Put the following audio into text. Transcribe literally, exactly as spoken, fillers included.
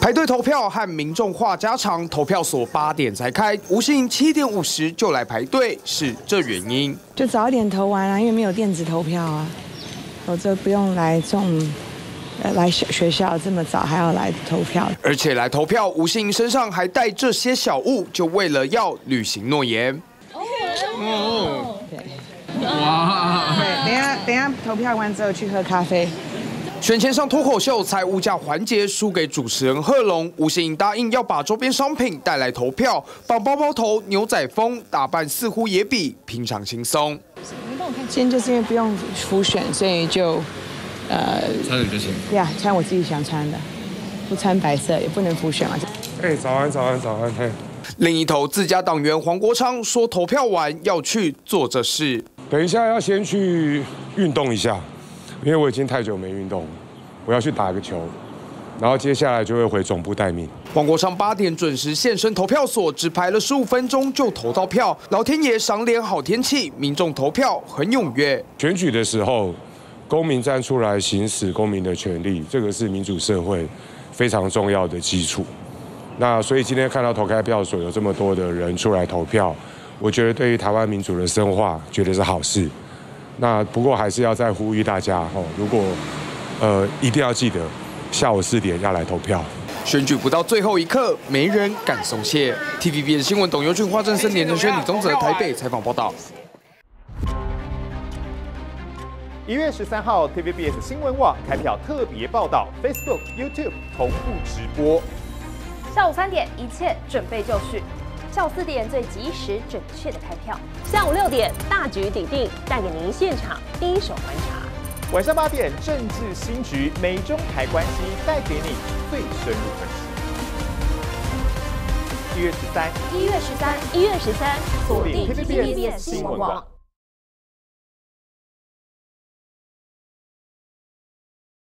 排队投票和民众话家常，投票所八点才开，吴姓七点五十就来排队，是这原因。就早一点投完啊，因为没有电子投票啊，否则不用来中。 来学校这么早还要来投票，而且来投票，吴姓身上还带这些小物，就为了要履行诺言。哦，对，哇，对，等下等下投票完之后去喝咖啡。选前上脱口秀猜物价环节输给主持人贺龙，吴姓答应要把周边商品带来投票，绑包包头、牛仔风，打扮似乎也比平常轻松。今天就是因为不用浮选，所以就。 呃，穿的就行。对啊，穿我自己想穿的，不穿白色也不能浮选啊。哎，早安，早安，早安，嘿。另一头，自家党员黄国昌说，投票完要去做这事。等一下要先去运动一下，因为我已经太久没运动了，我要去打个球，然后接下来就会回总部待命。黄国昌八点准时现身投票所，只排了十五分钟就投到票。老天爷赏脸好天气，民众投票很踊跃。选举的时候。 公民站出来行使公民的权利，这个是民主社会非常重要的基础。那所以今天看到投开票所有这么多的人出来投票，我觉得对于台湾民主的深化，绝对是好事。那不过还是要再呼吁大家哦，如果呃一定要记得下午四点要来投票。选举不到最后一刻，没人敢松懈。T V B S 新闻，董尤俊、华正生、连承轩、李宗泽，台北采访报道。 一月十三号 ，T V B S 新闻网开票特别报道 ，Facebook、YouTube 同步直播。下午三点，一切准备就绪；下午四点，最及时、准确的开票；下午六点，大局鼎定，带给您现场第一手观察；晚上八点，政治新局、美中台关系，带给你最深入分析。一月十三，一月十三，一月十三，锁定 T V B S 新闻网。